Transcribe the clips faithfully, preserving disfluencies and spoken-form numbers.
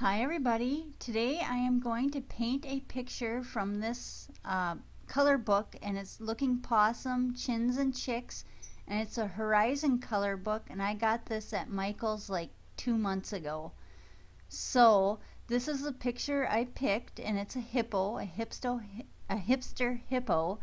Hi everybody, today I am going to paint a picture from this uh, color book, and it's Looking Possum, Chins and Chicks, and it's a Horizon color book, and I got this at Michael's like two months ago. So this is the picture I picked, and it's a hippo, a hipster, a hipster hippo,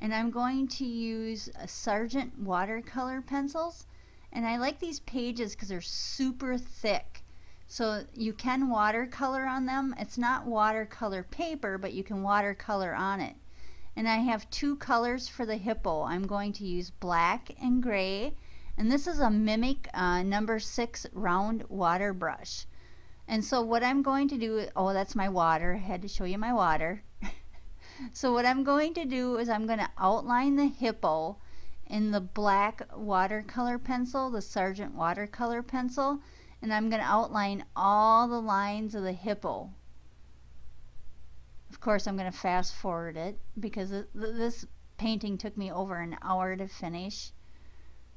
and I'm going to use a Sargent watercolor pencils. And I like these pages because they're super thick. So you can watercolor on them. It's not watercolor paper, but you can watercolor on it. And I have two colors for the hippo. I'm going to use black and gray. And this is a Mimik uh, number six round water brush. And so what I'm going to do, oh, that's my water. I had to show you my water. So what I'm going to do is I'm going to outline the hippo in the black watercolor pencil, the Sargent watercolor pencil, and I'm going to outline all the lines of the hippo. Of course, I'm going to fast forward it because th th this painting took me over an hour to finish.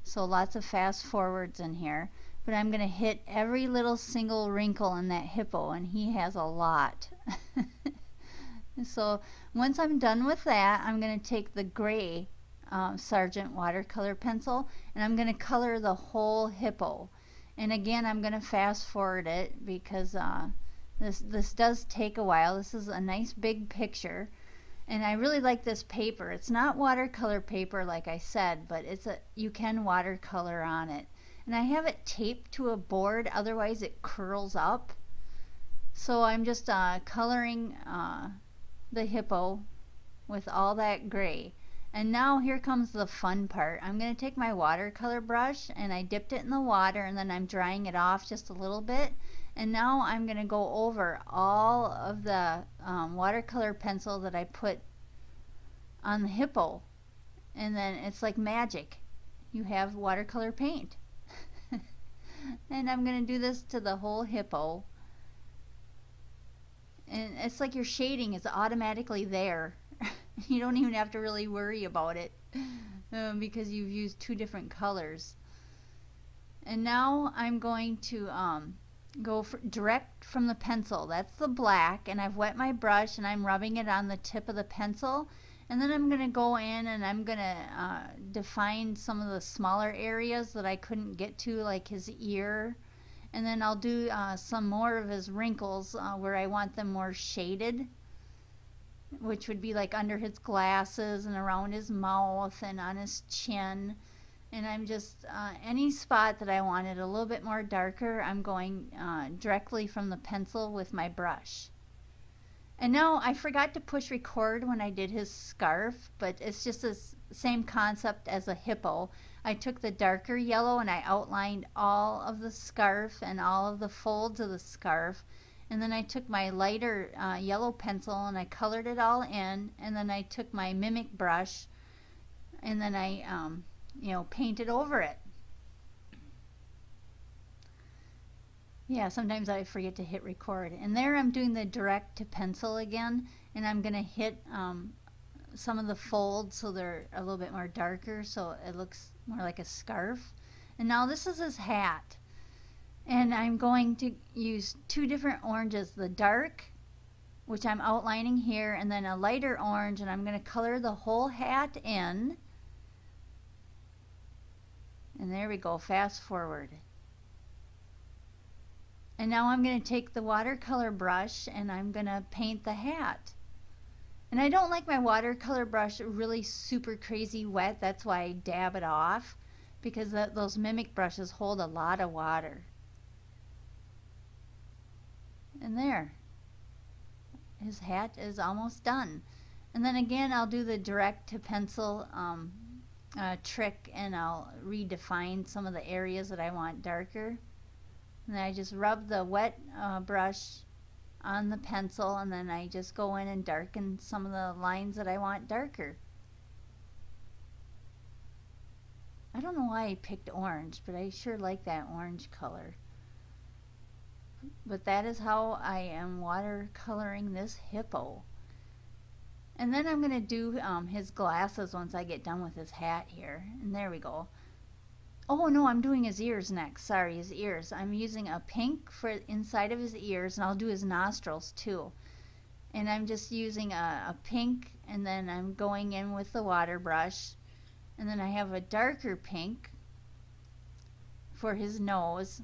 So lots of fast forwards in here, but I'm going to hit every little single wrinkle in that hippo, and he has a lot. So once I'm done with that, I'm going to take the gray Um, Sargent watercolor pencil, and I'm going to color the whole hippo. And again, I'm going to fast forward it because uh, this this does take a while. This is a nice big picture, and I really like this paper. It's not watercolor paper, like I said, but it's a you can watercolor on it. And I have it taped to a board, otherwise it curls up. So I'm just uh, coloring uh, the hippo with all that gray. And now here comes the fun part. I'm going to take my watercolor brush, and I dipped it in the water, and then I'm drying it off just a little bit. And now I'm going to go over all of the um, watercolor pencil that I put on the hippo. And then it's like magic. You have watercolor paint. And I'm going to do this to the whole hippo. And it's like your shading is automatically there. You don't even have to really worry about it um, because you've used two different colors. And now I'm going to um, go for direct from the pencil. That's the black, and I've wet my brush and I'm rubbing it on the tip of the pencil. And then I'm going to go in and I'm going to uh, define some of the smaller areas that I couldn't get to, like his ear. And then I'll do uh, some more of his wrinkles uh, where I want them more shaded, which would be like under his glasses and around his mouth and on his chin. And I'm just uh, any spot that I wanted a little bit more darker, I'm going uh, directly from the pencil with my brush. And now I forgot to push record when I did his scarf, but it's just the same concept as a hippo. I took the darker yellow and I outlined all of the scarf and all of the folds of the scarf. And then I took my lighter uh, yellow pencil and I colored it all in, and then I took my Mimik brush and then I um, you know, painted over it. Yeah, sometimes I forget to hit record. And there I'm doing the direct to pencil again, and I'm gonna hit um, some of the folds so they're a little bit more darker, so it looks more like a scarf. And now this is his hat. And I'm going to use two different oranges, the dark, which I'm outlining here, and then a lighter orange, and I'm going to color the whole hat in. And there we go, fast forward. And now I'm going to take the watercolor brush and I'm going to paint the hat. And I don't like my watercolor brush really super crazy wet, that's why I dab it off, because the, those Mimik brushes hold a lot of water. And there, his hat is almost done. And then again, I'll do the direct to pencil um, uh, trick, and I'll redefine some of the areas that I want darker. And then I just rub the wet uh, brush on the pencil, and then I just go in and darken some of the lines that I want darker. I don't know why I picked orange, but I sure like that orange color. But that is how I am watercoloring this hippo. And then I'm going to do um, his glasses once I get done with his hat here. And there we go. Oh no, I'm doing his ears next. Sorry, his ears. I'm using a pink for inside of his ears, and I'll do his nostrils too. And I'm just using a, a pink, and then I'm going in with the water brush. And then I have a darker pink for his nose,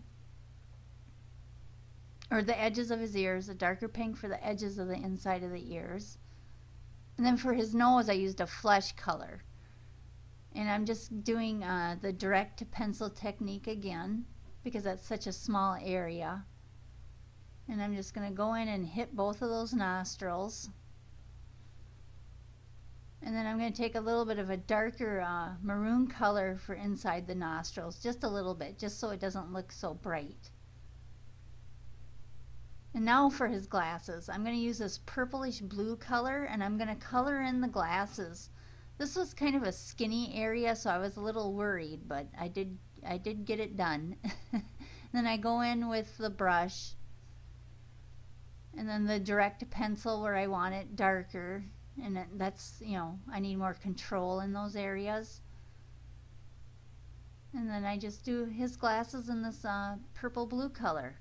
or the edges of his ears, a darker pink for the edges of the inside of the ears. And then for his nose, I used a flesh color. And I'm just doing uh, the direct to pencil technique again, because that's such a small area. And I'm just going to go in and hit both of those nostrils. And then I'm going to take a little bit of a darker uh, maroon color for inside the nostrils, just a little bit, just so it doesn't look so bright. And now for his glasses, I'm going to use this purplish blue color, and I'm going to color in the glasses. This was kind of a skinny area, so I was a little worried, but I did I did get it done. Then I go in with the brush, and then the direct pencil where I want it darker, and that's, you know, I need more control in those areas. And then I just do his glasses in this uh, purple blue color.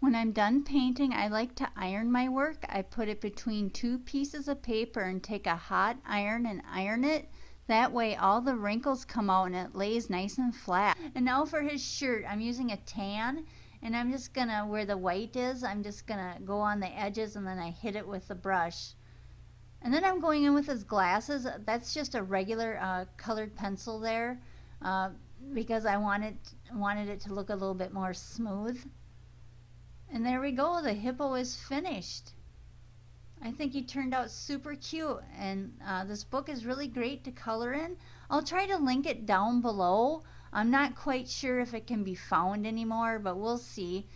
When I'm done painting, I like to iron my work. I put it between two pieces of paper and take a hot iron and iron it. That way all the wrinkles come out and it lays nice and flat. And now for his shirt, I'm using a tan, and I'm just gonna, where the white is, I'm just gonna go on the edges, and then I hit it with the brush. And then I'm going in with his glasses. That's just a regular uh, colored pencil there, uh, because I wanted, wanted it to look a little bit more smooth. And there we go, the hippo is finished. I think he turned out super cute, and uh, this book is really great to color in. I'll try to link it down below. I'm not quite sure if it can be found anymore, but we'll see.